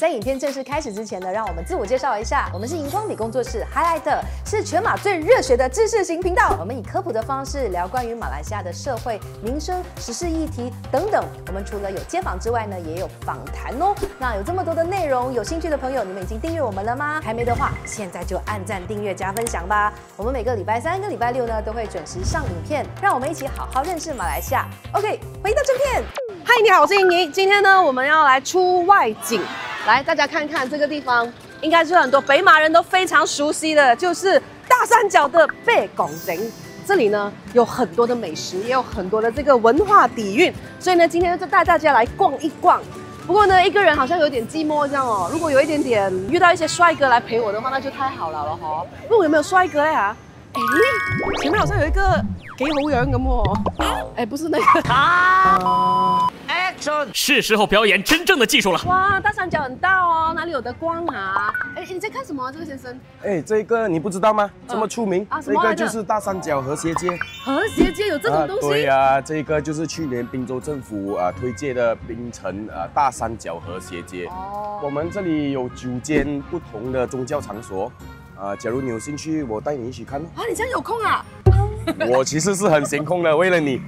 在影片正式开始之前呢，让我们自我介绍一下。我们是荧光笔工作室 ，Highlight 是全马最热血的知识型频道。我们以科普的方式聊关于马来西亚的社会、民生、时事议题等等。我们除了有街访之外呢，也有访谈哦。那有这么多的内容，有兴趣的朋友，你们已经订阅我们了吗？还没的话，现在就按赞、订阅、加分享吧。我们每个礼拜三跟礼拜六呢，都会准时上影片，让我们一起好好认识马来西亚。OK， 回到正片。嗨，你好，我是莹莹。今天呢，我们要来出外景。 来，大家看看这个地方，应该是很多北马人都非常熟悉的，就是大三角的贝拱井。这里呢有很多的美食，也有很多的这个文化底蕴，所以呢，今天就带大家来逛一逛。不过呢，一个人好像有点寂寞这样哦。如果有一点点遇到一些帅哥来陪我的话，那就太好了哈。问我有没有帅哥嘞啊？哎，前面好像有一个给猴人咁哦。哎，不是那个啊。 是时候表演真正的技术了。哇，大三角很大哦，哪里有的光啊？哎，你在看什么啊，这位先生？哎，这个你不知道吗？这么出名啊，这个就是大三角和谐街。和谐街有这种东西？对啊，这个就是去年滨州政府啊推介的槟城啊大三角和谐街。哦，我们这里有9间不同的宗教场所啊，假如你有兴趣，我带你一起看哦。啊，你这样有空啊？ 我其实是很闲空的，为了你。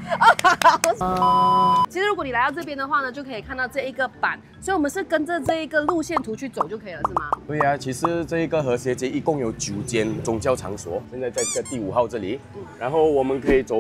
其实如果你来到这边的话呢，就可以看到这一个板，所以我们是跟着这一个路线图去走就可以了，是吗？对呀、啊，其实这一个和谐街一共有9间宗教场所，现在在这第5号这里，然后我们可以走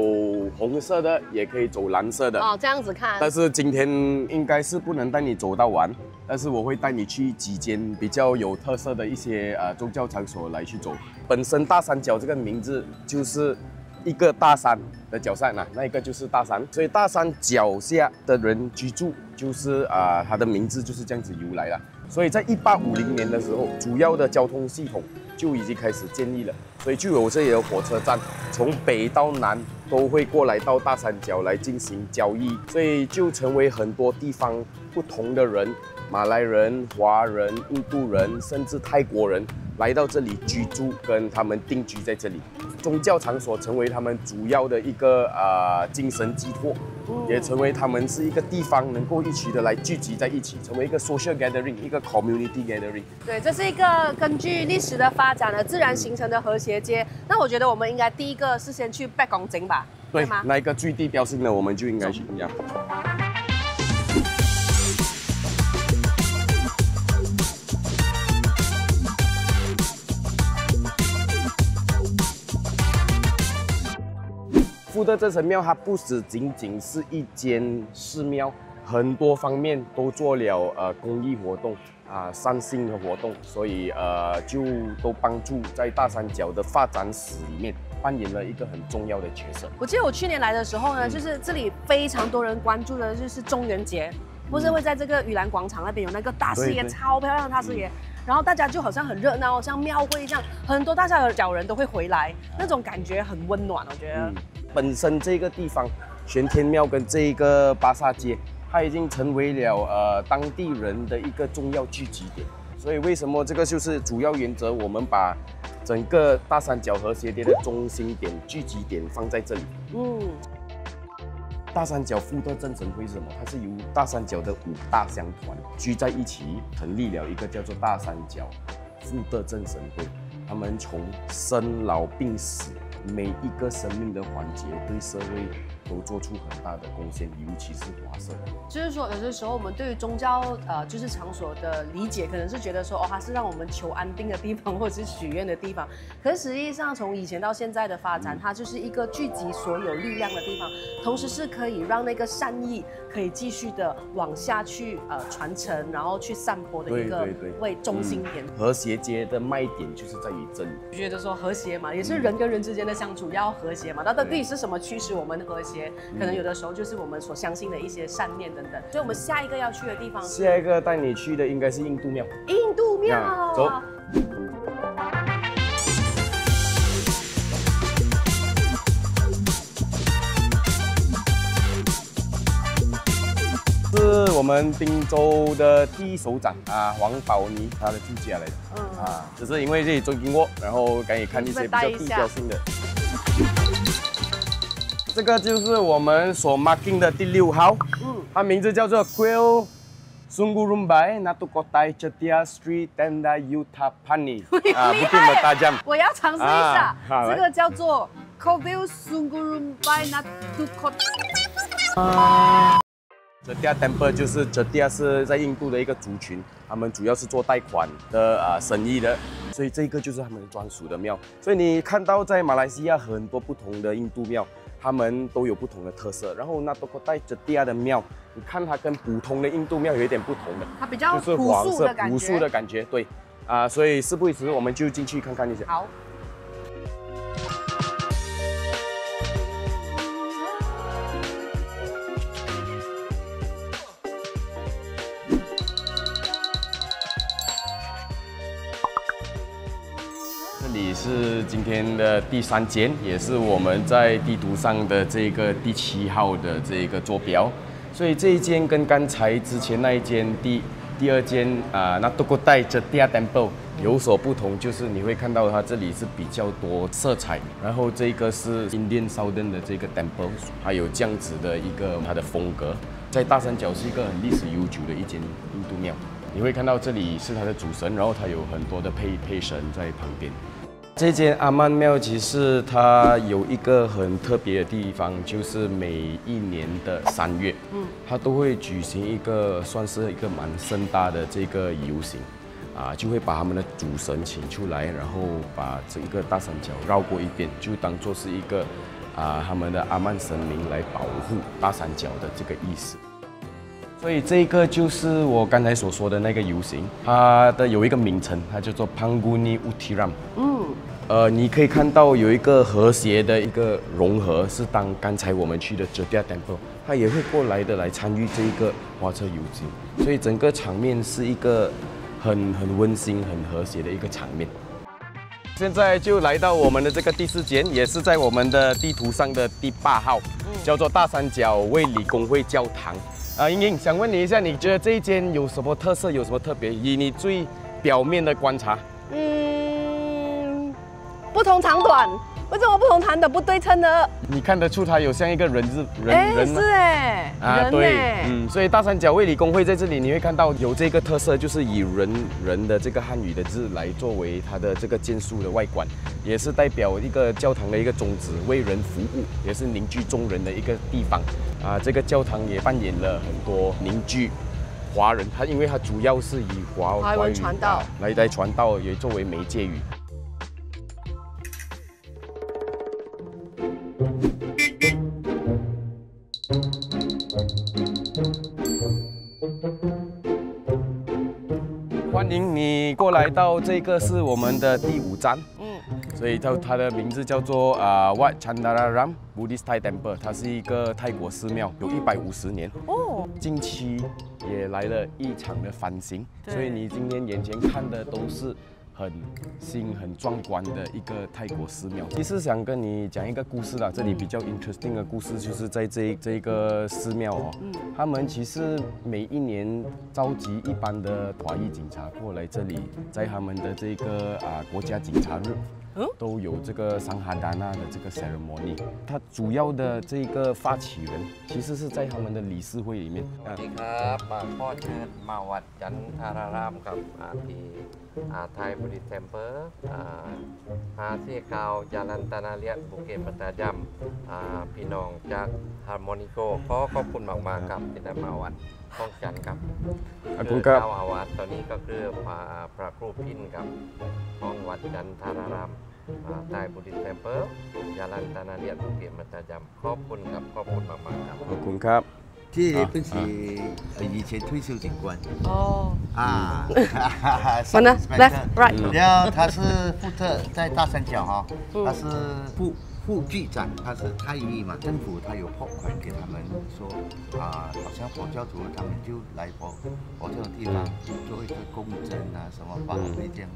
红色的，也可以走蓝色的。哦，这样子看。但是今天应该是不能带你走到完，但是我会带你去几间比较有特色的一些宗教场所来去走。本身大三角这个名字就是。 一个大山的脚下呢，那一个就是大山，所以大山脚下的人居住，就是它的名字就是这样子由来了。所以在1850年的时候，主要的交通系统就已经开始建立了，所以就有这里的火车站，从北到南都会过来到大三角来进行交易，所以就成为很多地方不同的人，马来人、华人、印度人，甚至泰国人。 来到这里居住，跟他们定居在这里，宗教场所成为他们主要的一个精神寄托，也成为他们是一个地方能够一起的来聚集在一起，成为一个 social gathering， 一个 community gathering。对，这是一个根据历史的发展呢，自然形成的和谐街。那我觉得我们应该第一个是先去贝拱井吧，对吗？那一个最地标性的，我们就应该去这样。 富特这层庙，它不只仅仅是一间寺庙，很多方面都做了公益活动啊、善心的活动，所以就都帮助在大三角的发展史里面扮演了一个很重要的角色。我记得我去年来的时候呢，就是这里非常多人关注的就是中元节，不是会在这个雨兰广场那边有那个大师爷，超漂亮的大师爷。 然后大家就好像很热闹，像庙会这样，很多大三角人都会回来，那种感觉很温暖。我觉得，本身这个地方玄天庙跟这个巴萨街，它已经成为了当地人的一个重要聚集点。所以为什么这个就是主要原则，我们把整个大三角和谐街的中心点、聚集点放在这里。嗯，大三角富特正神会是什么？它是由大三角的5大乡团。 聚在一起，成立了一个叫做大三角富特正神会。他们从生老病死每一个生命的环节，对社会都做出很大的贡献，尤其是华社。就是说，有些时候我们对于宗教就是场所的理解，可能是觉得说，哦，它是让我们求安定的地方，或者是许愿的地方。可是实际上，从以前到现在的发展，它就是一个聚集所有力量的地方，同时是可以让那个善意。 可以继续的往下去传承，然后去散播的一个为中心点。和谐街的卖点就是在于这里。觉得说和谐嘛，也是人跟人之间的相处要和谐嘛。那到底是什么驱使我们和谐？可能有的时候就是我们所相信的一些善念等等。所以我们下一个要去的地方，下一个带你去的应该是印度庙。印度庙，走。 是我们滨州的第1首长啊，黄宝妮他的住家来的，啊，只是因为这里周经过，然后赶紧看一些比较地标性的。这个就是我们所 marking 的第6号，它名字叫做 Kuil Sunggurumbai, Natukotai, Chetia Street, Tenda Yutapani。不定的大家，我要尝试一下，这个叫做 Kovel Sunggurumbai Natukotai。Chetia Temple 就是 Chetia 是在印度的一个族群，他们主要是做贷款的生意的，所以这个就是他们专属的庙。所以你看到在马来西亚很多不同的印度庙。 他们都有不同的特色，然后那都带着第二的庙，你看它跟普通的印度庙有一点不同的，它比较就是黄色朴素的感觉，对，所以事不宜迟，我们就进去看看一下。好。这里是今天的第三间，也是我们在地图上的这个第7号的这个坐标，所以这一间跟刚才之前那一间第二间那都国带着第二 temple 有所不同，就是你会看到它这里是比较多色彩，然后这个是 Indian Southern 的这个 temple， 还有这样子的一个它的风格，在大三角是一个很历史悠久的一间印度庙，你会看到这里是它的主神，然后它有很多的配神在旁边。 这间阿曼庙其实它有一个很特别的地方，就是每一年的3月，它都会举行一个算是一个蛮盛大的这个游行，就会把他们的主神请出来，然后把这一个大三角绕过一遍，就当做是一个他们的阿曼神明来保护大三角的这个意思。 所以这个就是我刚才所说的那个游行，它的有一个名称，它叫做 Pangguni Utiram。你可以看到有一个和谐的一个融合，是当刚才我们去的 Chetia Temple， 它也会过来的来参与这一个花车游行，所以整个场面是一个很温馨、很和谐的一个场面。 现在就来到我们的这个第4间，也是在我们的地图上的第8号，叫做大三角卫理公会教堂。英英，想问你一下，你觉得这一间有什么特色，有什么特别？以你最表面的观察，不同长短，为什么不同长短不对称呢？你看得出它有像一个人吗？是哎，对，所以大三角卫理公会在这里，你会看到有这个特色，就是以人的这个汉语的字来作为它的这个建筑的外观，也是代表一个教堂的一个宗旨，为人服务，也是凝聚众人的一个地方。这个教堂也扮演了很多凝聚华人，它因为它主要是以华文传道来传道，也作为媒介语。 欢迎你过来到这个是我们的第5站，所以它的名字叫做Wat Chanaaram Buddhist Thai Temple， 它是一个泰国寺庙，有150年哦。近期也来了一场的翻新，所以你今天眼前看的都是。 很壮观的一个泰国寺庙。其实想跟你讲一个故事啦，这里比较 interesting 的故事就是在这个寺庙哦，他们其实每一年召集一般的华裔警察过来这里，在他们的这个国家警察日。 都有这个Sanghaddana的这个 ceremony， 它主要的这个发起人其实是在他们的理事会里面。ป้องกันครับคือเจ้าอาวาสตอนนี้ก็คือพระครูพินครับของวัดจันทารารามใต้บุรีเทมเพิลยาลันตานาเลียนภูเก็ตมัตยามขอบคุณครับขอบคุณมากๆครับขอบคุณครับที่เป็นสี以前退休警官哦什么呢 left right 然后他是副特在大三角哈他是副局长，他是泰裔嘛，政府他有拨款给他们，说好像佛教徒他们就来佛这种地方做一个公证啊，什么法会这样。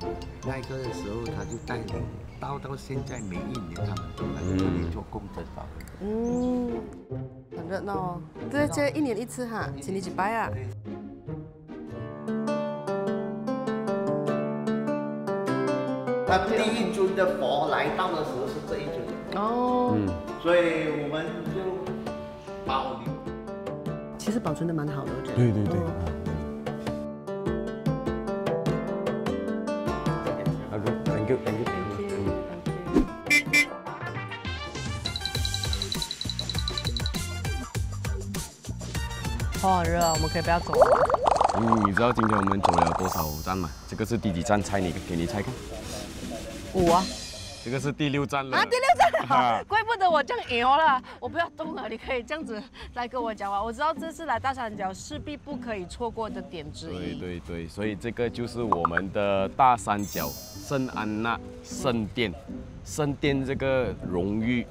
那个时候他就带领，到现在每一年他们都来这里做公证法会。很热闹哦，这一年一次哈，请你去拜啊。 那第一尊的佛来到的时候是这一尊哦，所以我们就保留，其实保存的蛮好的，我觉得。对对对，好热啊，我们可以不要走了吗？你知道今天我们走了多少站吗？这个是第几站？猜你给你猜看。五啊。这个是第6站了。啊，第6站了，怪不得我这样摇了。我不要动了，你可以这样子来跟我讲啊。我知道这次来大三角势必不可以错过的点之一。对，所以这个就是我们的大三角圣安娜圣殿。圣殿这个荣誉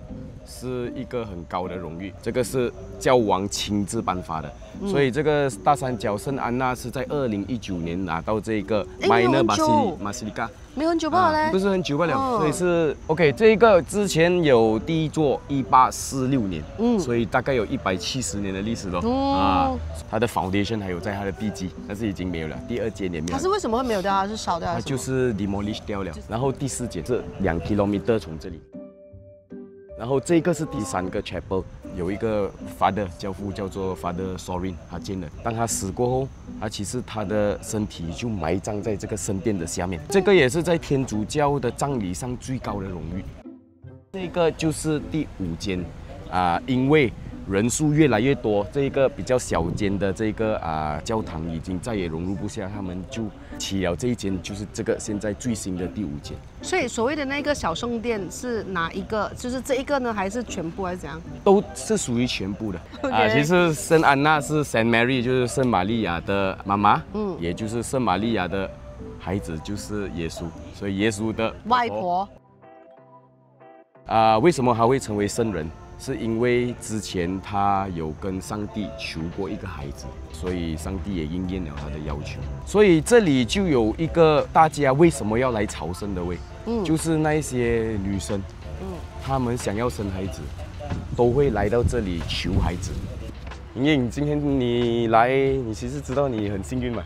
是一个很高的荣誉，这个是教王亲自颁发的，所以这个大三角圣安娜是在2019年拿到这个 minor 马西利卡，没很久罢了，不是很久罢了，所以是 OK。这个之前有第一座1846年，所以大概有170年的历史咯。啊，它的 foundation 还有在它的地基，但是已经没有了，第二间也没有。它是为什么会没有掉？它是烧掉？它就是 demolish 掉了。然后第4间是2 kilometer。 从这里，然后这个是第3个 chapel， 有一个 father 教父叫做 Father Sorin， 他建的。当他死过后，他其实他的身体就埋葬在这个圣殿的下面。这个也是在天主教的葬礼上最高的荣誉。这个就是第5间啊，因为人数越来越多，这个比较小间的这个教堂已经再也融入不下，他们就起了这一间，就是这个现在最新的第5间。 所以所谓的那个小圣殿是哪一个？就是这一个呢，还是全部还是怎样？都是属于全部的啊。其实圣安娜是 Saint Mary， 就是圣玛利亚的妈妈，也就是圣玛利亚的孩子就是耶稣，所以耶稣的外婆。为什么他会成为圣人？是因为之前他有跟上帝求过一个孩子，所以上帝也应验了他的要求。所以这里就有一个大家为什么要来朝圣的位，就是那一些女生，她们想要生孩子，都会来到这里求孩子。莹莹，今天你来，你其实知道你很幸运嘛？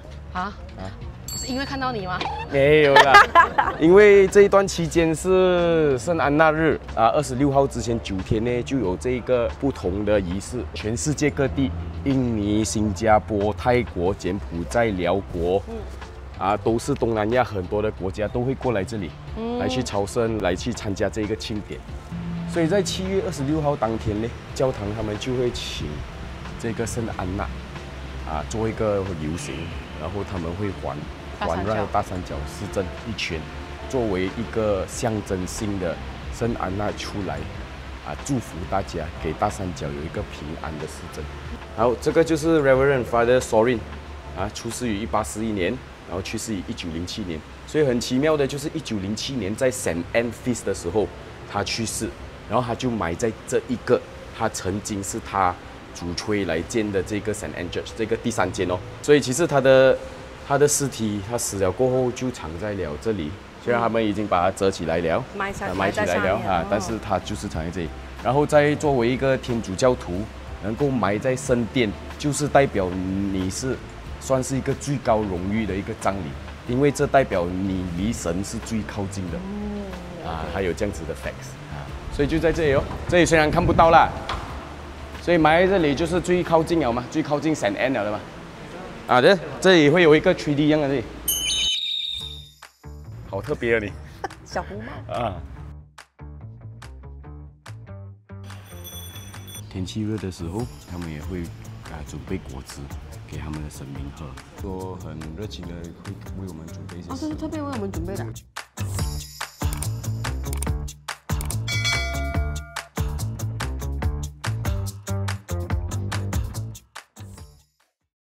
是因为看到你吗？没有啦，因为这一段期间是圣安娜日啊，26号之前9天呢就有这个不同的仪式，全世界各地，印尼、新加坡、泰国、柬埔寨、辽国，都是东南亚很多的国家都会过来这里，来去朝圣，来去参加这个庆典。所以在7月26号当天呢，教堂他们就会请这个圣安娜做一个游行，然后他们会环绕大三角市镇一圈，作为一个象征性的圣安娜出来，祝福大家，给大三角有一个平安的市镇。好，这个就是 Reverend Father Sorin， 出世于1841年，然后去世于1907年。所以很奇妙的就是1907年在 Saint Anne Feast 的时候，他去世，然后他就埋在这一个，他曾经是他主催来建的这个 Saint Anne Church， 这个第3间哦。所以其实他的尸体，他死了过后就藏在了这里，虽然他们已经把它折起来了，埋起来了但是它就是藏在这里。然后再作为一个天主教徒，能够埋在圣殿，就是代表你是算是一个最高荣誉的一个葬礼，因为这代表你离神是最靠近的。还有这样子的 facts 所以就在这里哦。这里虽然看不到啦，所以埋在这里就是最靠近了嘛，最靠近 Saint Anne 了的嘛。这里会有一个 3D 样的这里，好特别啊你，小红帽天气热的时候，他们也会准备果汁给他们的神明喝，说很热情的会为我们准备一些，这是特别为我们准备的。